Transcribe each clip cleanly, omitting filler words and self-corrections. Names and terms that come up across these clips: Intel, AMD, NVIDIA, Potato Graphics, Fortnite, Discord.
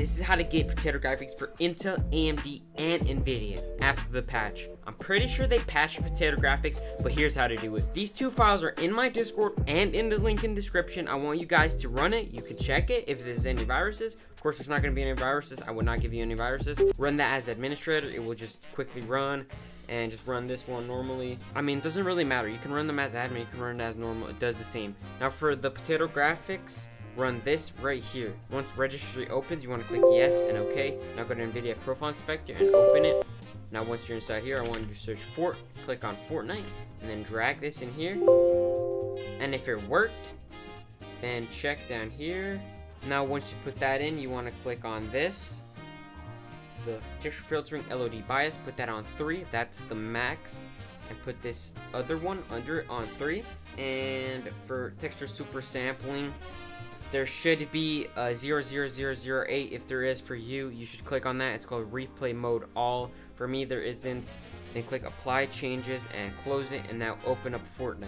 This is how to get potato graphics for Intel, AMD, and NVIDIA after the patch. I'm pretty sure they patched potato graphics, but here's how to do it. These two files are in my Discord and in the link in the description. I want you guys to run it. You can check it if there's any viruses. Of course, there's not going to be any viruses. I would not give you any viruses. Run that as administrator. It will just quickly run. And just run this one normally. I mean, it doesn't really matter. You can run them as admin, you can run it as normal, it does the same. Now for the potato graphics, run this right here. Once registry opens, you want to click yes and okay. Now go to NVIDIA Profile Inspector and open it. Now once you're inside here, I want you to search Fort, click on Fortnite, and then drag this in here. And if it worked, then check down here. Now once you put that in, you want to click on this. The texture filtering LOD bias, put that on 3, that's the max, and put this other one under it on 3. And for texture super sampling, there should be a 0.00008. If there is for you, you should click on that. It's called replay mode all. For me, there isn't. Then click apply changes and close it, and now open up Fortnite.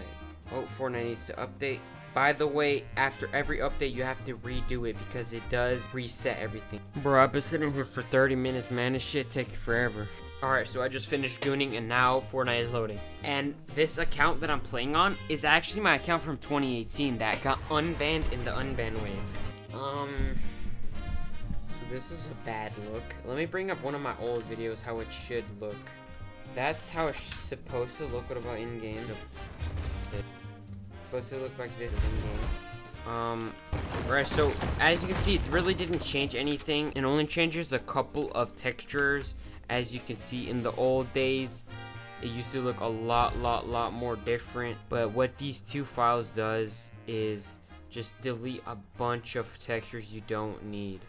Oh, Fortnite needs to update. By the way, after every update, you have to redo it because it does reset everything. Bro, I've been sitting here for 30 minutes, man. This shit taking forever. Alright, so I just finished gooning and now Fortnite is loading. And this account that I'm playing on is actually my account from 2018 that got unbanned in the unban wave. So this is a bad look. Let me bring up one of my old videos, how it should look. That's how it's supposed to look. What about in-game? Supposed to look like this in-game. Alright, so as you can see, it really didn't change anything. It only changes a couple of textures. As you can see, in the old days, it used to look a lot more different. But what these two files does is just delete a bunch of textures you don't need.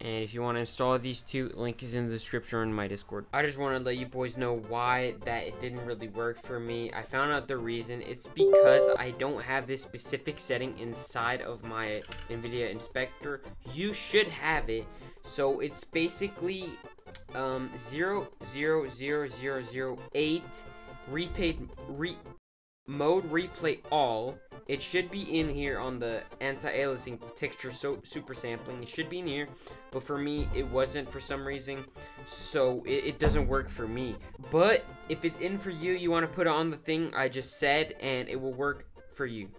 And if you want to install these two, link is in the description or in my Discord. I just want to let you boys know why that it didn't really work for me. I found out the reason. It's because I don't have this specific setting inside of my NVIDIA inspector. You should have it. So it's basically 0.00008 mode replay all. It should be in here on the anti-aliasing texture super sampling. It should be in here, but for me, it wasn't for some reason, so it doesn't work for me. But if it's in for you, you want to put it on the thing I just said, and it will work for you.